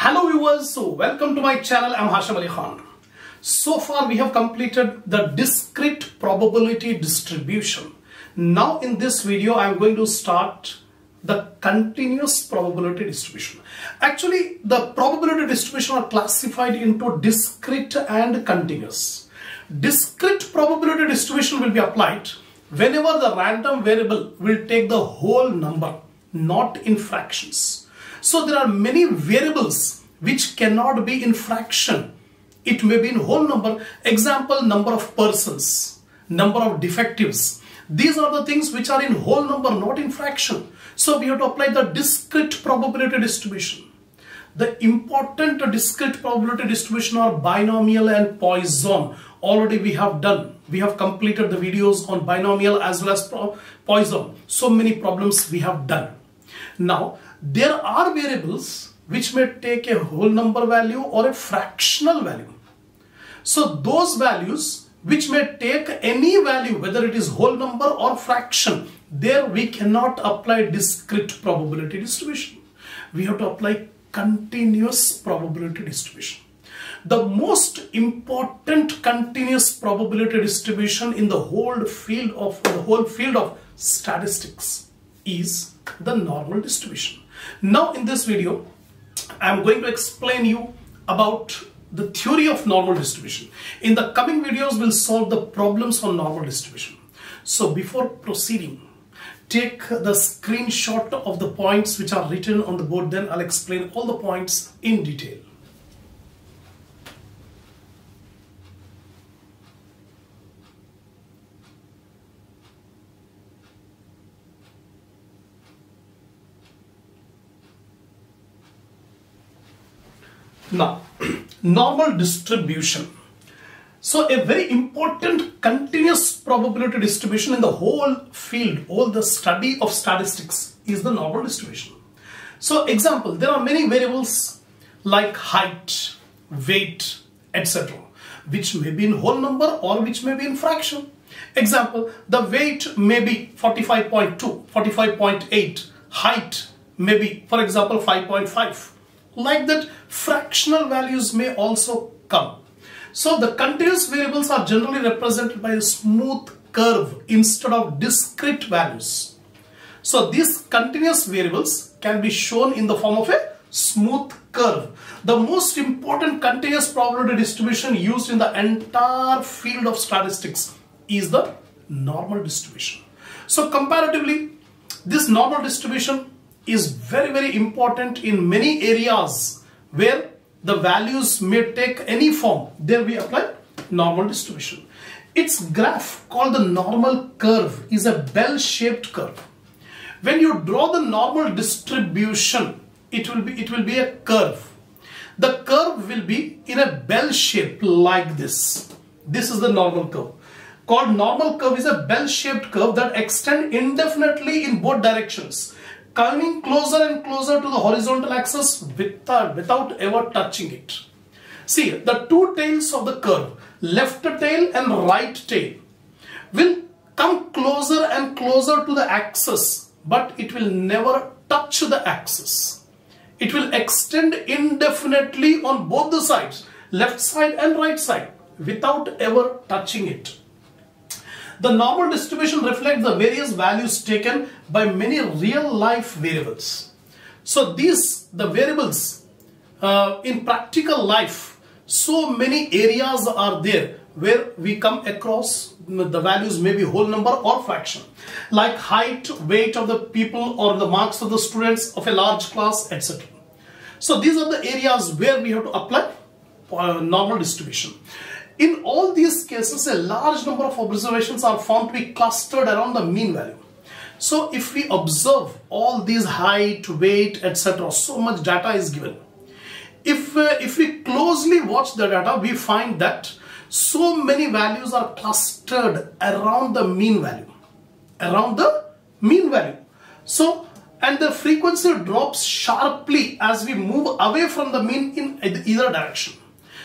Hello viewers, so welcome to my channel. I'm Hasham Ali Khan. So far we have completed the discrete probability distribution. Now in this video I'm going to start the continuous probability distribution. Actually the probability distribution are classified into discrete and continuous. Discrete probability distribution will be applied whenever the random variable will take the whole number, not in fractions. So there are many variables which cannot be in fraction. It may be in whole number. Example, number of persons, number of defectives. These are the things which are in whole number, not in fraction. So we have to apply the discrete probability distribution. The important discrete probability distribution are binomial and Poisson. Already we have done. We have completed the videos on binomial as well as Poisson. So many problems we have done. Now, there are variables which may take a whole number value or a fractional value. So those values which may take any value, whether it is whole number or fraction, there we cannot apply discrete probability distribution. We have to apply continuous probability distribution. The most important continuous probability distribution in the whole field of statistics is the normal distribution. Now in this video I am going to explain you about the theory of normal distribution. In the coming videos we'll solve the problems on normal distribution. So before proceeding, take the screenshot of the points which are written on the board, then I'll explain all the points in detail. Now, normal distribution. So a very important continuous probability distribution in the whole field, all the study of statistics, is the normal distribution. So example, there are many variables like height, weight, etc., which may be in whole number or which may be in fraction. Example, the weight may be 45.2, 45.8, height may be, for example, 5.5. Like that, fractional values may also come. So the continuous variables are generally represented by a smooth curve instead of discrete values. So these continuous variables can be shown in the form of a smooth curve. The most important continuous probability distribution used in the entire field of statistics is the normal distribution. So comparatively, this normal distribution is very, very important in many areas where the values may take any form. There we apply normal distribution. Its graph, called the normal curve, is a bell-shaped curve. When you draw the normal distribution, it will be a curve. The curve will be in a bell shape like this. This is the normal curve. Called normal curve is a bell-shaped curve that extends indefinitely in both directions, coming closer and closer to the horizontal axis without ever touching it. See, the two tails of the curve, left tail and right tail, will come closer and closer to the axis, but it will never touch the axis. It will extend indefinitely on both the sides, left side and right side, without ever touching it. The normal distribution reflects the various values taken by many real-life variables. So these, the variables in practical life, so many areas are there where we come across the values may be whole number or fraction, like height, weight of the people or the marks of the students of a large class, etc. So these are the areas where we have to apply normal distribution. In all these cases, a large number of observations are found to be clustered around the mean value. So if we observe all these height, weight, etc., so much data is given. If we closely watch the data, we find that so many values are clustered around the mean value. So, and the frequency drops sharply as we move away from the mean in either direction.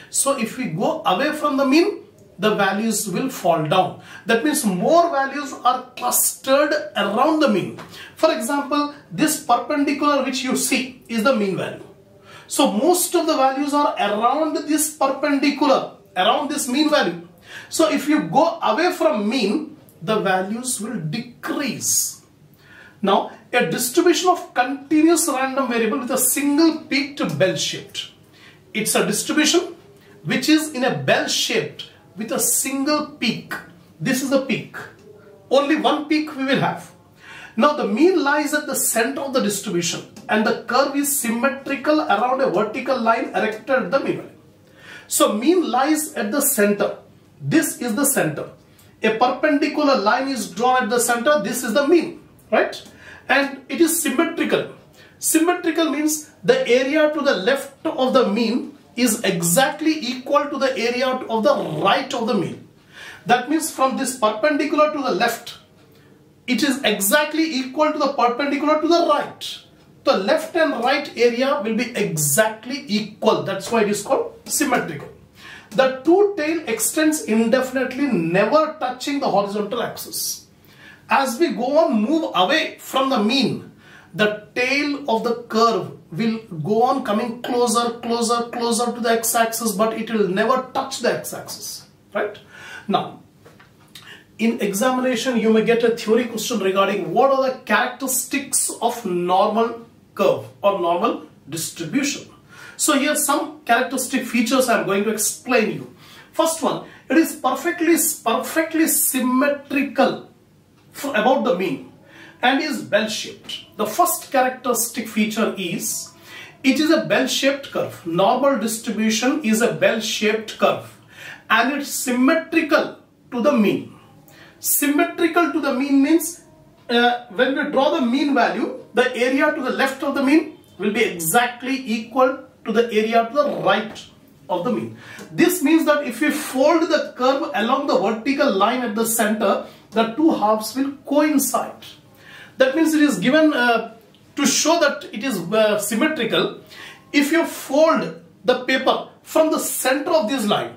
So if we go away from the mean, the values will fall down. That means more values are clustered around the mean. For example, this perpendicular which you see is the mean value. So most of the values are around this perpendicular, around this mean value. So if you go away from mean, the values will decrease. Now, a distribution of continuous random variable with a single peaked bell shaped. It's a distribution which is in a bell shaped with a single peak. This is the peak. Only one peak we will have. Now the mean lies at the center of the distribution and the curve is symmetrical around a vertical line erected at the mean value. So mean lies at the center. This is the center. A perpendicular line is drawn at the center. This is the mean, right? And it is symmetrical. Symmetrical means the area to the left of the mean is exactly equal to the area of the right of the mean. That means from this perpendicular to the left, it is exactly equal to the perpendicular to the right. The left and right area will be exactly equal. That's why it is called symmetrical. The two tail extends indefinitely, never touching the horizontal axis. As we go on, move away from the mean, the tail of the curve will go on coming closer, closer, closer to the x-axis, but it will never touch the x-axis, right? Now, in examination, you may get a theory question regarding what are the characteristics of normal curve or normal distribution. So here are some characteristic features I am going to explain you. First one, it is perfectly symmetrical about the mean and is bell-shaped. The first characteristic feature is, it is a bell-shaped curve. Normal distribution is a bell-shaped curve and it's symmetrical to the mean. Symmetrical to the mean means when we draw the mean value, the area to the left of the mean will be exactly equal to the area to the right of the mean. This means that if we fold the curve along the vertical line at the center, the two halves will coincide. That means it is given to show that it is symmetrical. If you fold the paper from the center of this line,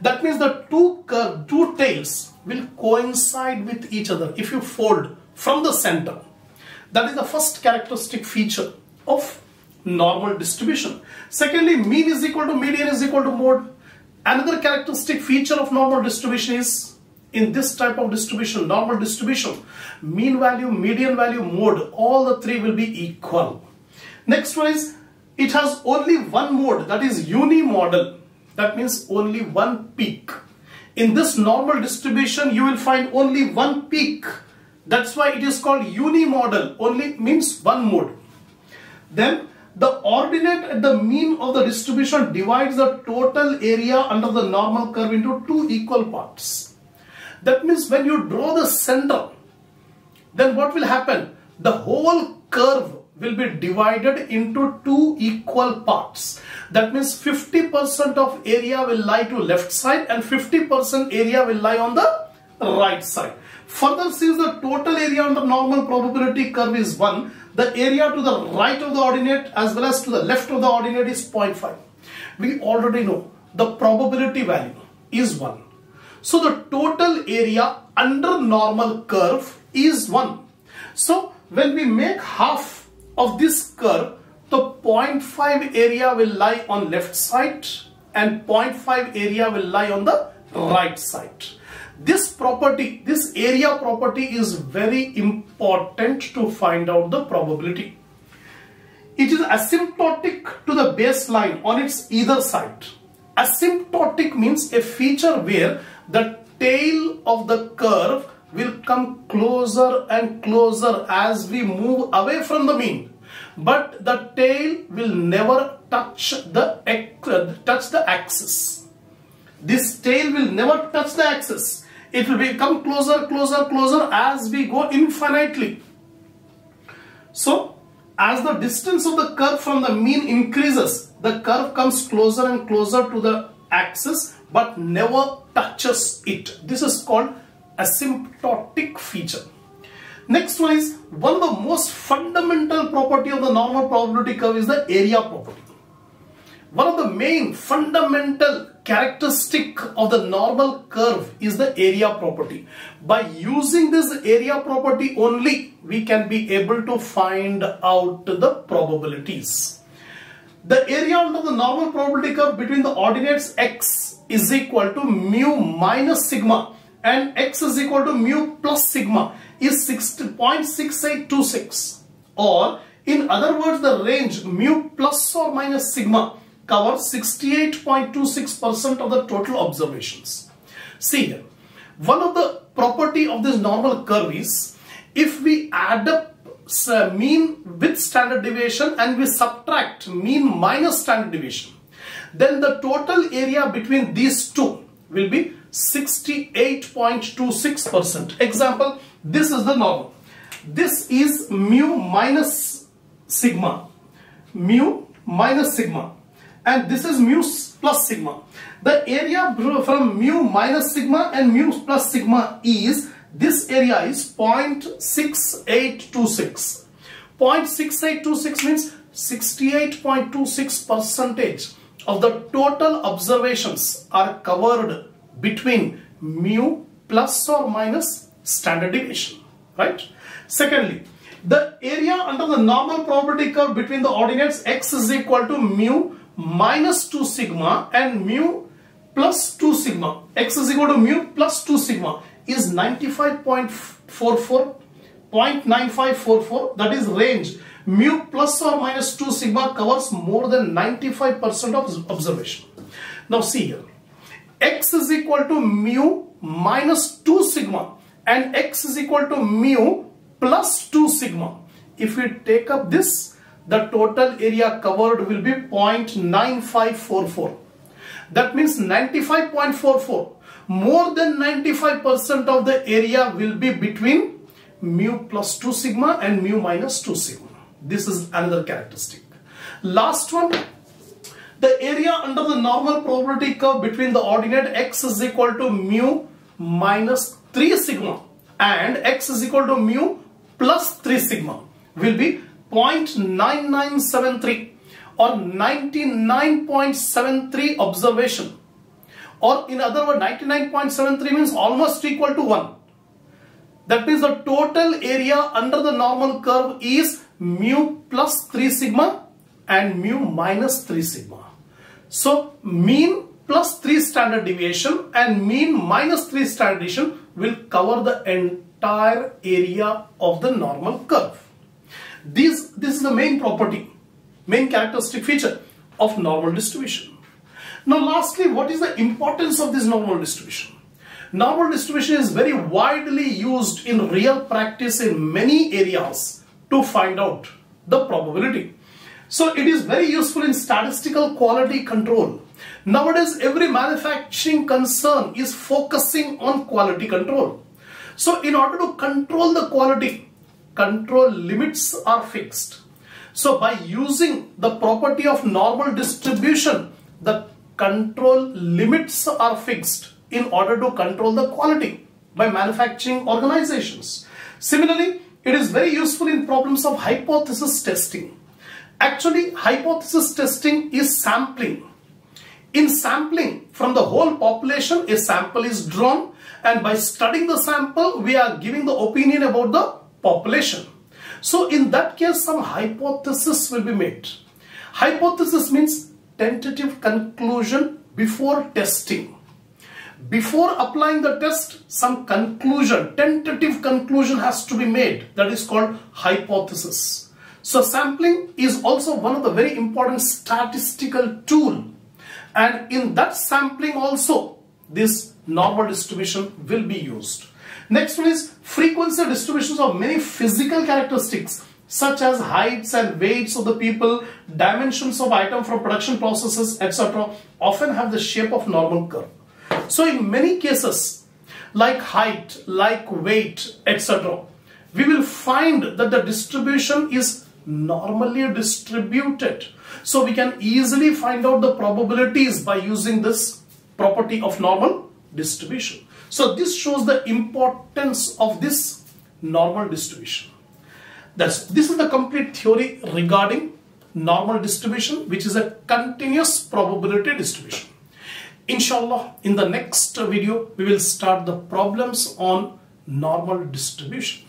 that means the two tails will coincide with each other if you fold from the center. That is the first characteristic feature of normal distribution. Secondly, mean is equal to median is equal to mode. Another characteristic feature of normal distribution is, in this type of distribution, normal distribution, mean value, median value, mode, all the three will be equal. Next one is, it has only one mode, that is unimodal. That means only one peak. In this normal distribution, you will find only one peak. That's why it is called unimodal. Only means one mode. Then the ordinate at the mean of the distribution divides the total area under the normal curve into two equal parts. That means when you draw the center, then what will happen? The whole curve will be divided into two equal parts. That means 50% of area will lie to left side and 50% area will lie on the right side. Further, since the total area on the normal probability curve is 1, the area to the right of the ordinate as well as to the left of the ordinate is 0.5. We already know the probability value is 1. So the total area under normal curve is 1. So when we make half of this curve, the 0.5 area will lie on left side and 0.5 area will lie on the right side. This property, this area property is very important to find out the probability. It is asymptotic to the baseline on its either side. Asymptotic means a feature where the tail of the curve will come closer and closer as we move away from the mean, but the tail will never touch the axis. This tail will never touch the axis. It will become closer, closer, closer as we go infinitely. So, as the distance of the curve from the mean increases, the curve comes closer and closer to the axis but never touches it. This is called asymptotic feature. Next one is, one of the most fundamental property of the normal probability curve is the area property. One of the main fundamental characteristic of the normal curve is the area property. By using this area property only, we can be able to find out the probabilities. The area under the normal probability curve between the ordinates x is equal to mu minus sigma and x is equal to mu plus sigma is 6.6826, or in other words, the range mu plus or minus sigma covers 68.26% of the total observations. See here, one of the property of this normal curve is if we add up mean with standard deviation and we subtract mean minus standard deviation, then the total area between these two will be 68.26%. Example, this is the normal. This is mu minus sigma, and this is mu plus sigma. The area from mu minus sigma and mu plus sigma is, this area is 0.6826. 0.6826 means 68.26% of the total observations are covered between mu plus or minus standard deviation, right? Secondly, the area under the normal probability curve between the ordinates x is equal to mu minus 2 sigma and mu plus 2 sigma. X is equal to mu plus 2 sigma is 95.44, that is range. Mu plus or minus 2 sigma covers more than 95% of observation. Now see here, x is equal to mu minus 2 sigma and x is equal to mu plus 2 sigma. If we take up this, the total area covered will be 0.9544. That means 95.44. More than 95% of the area will be between mu plus 2 sigma and mu minus 2 sigma. This is another characteristic. Last one, the area under the normal probability curve between the ordinate x is equal to mu minus 3 sigma and x is equal to mu plus 3 sigma will be 0.9973, or 99.73 observation. Or in other words, 99.73 means almost equal to 1. That means the total area under the normal curve is mu plus 3 sigma and mu minus 3 sigma. So mean plus 3 standard deviation and mean minus 3 standard deviation will cover the entire area of the normal curve. This is the main property, main characteristic feature of normal distribution. Now lastly, what is the importance of this normal distribution? Normal distribution is very widely used in real practice in many areas to find out the probability. So it is very useful in statistical quality control. Nowadays, every manufacturing concern is focusing on quality control. So in order to control the quality, control limits are fixed. So by using the property of normal distribution, the control limits are fixed in order to control the quality by manufacturing organizations. Similarly, it is very useful in problems of hypothesis testing. Actually, hypothesis testing is sampling. In sampling, from the whole population, a sample is drawn, and by studying the sample, we are giving the opinion about the population. So in that case, some hypothesis will be made. Hypothesis means tentative conclusion before testing. Before applying the test, some conclusion, tentative conclusion has to be made. That is called hypothesis. So sampling is also one of the very important statistical tool. And in that sampling also, this normal distribution will be used. Next one is frequency distributions of many physical characteristics, such as heights and weights of the people, dimensions of item from production processes, etc., often have the shape of normal curve. So in many cases, like height, like weight, etc., we will find that the distribution is normally distributed. So we can easily find out the probabilities by using this property of normal distribution. So this shows the importance of this normal distribution. This is the complete theory regarding normal distribution, which is a continuous probability distribution. Inshallah, in the next video, we will start the problems on normal distribution.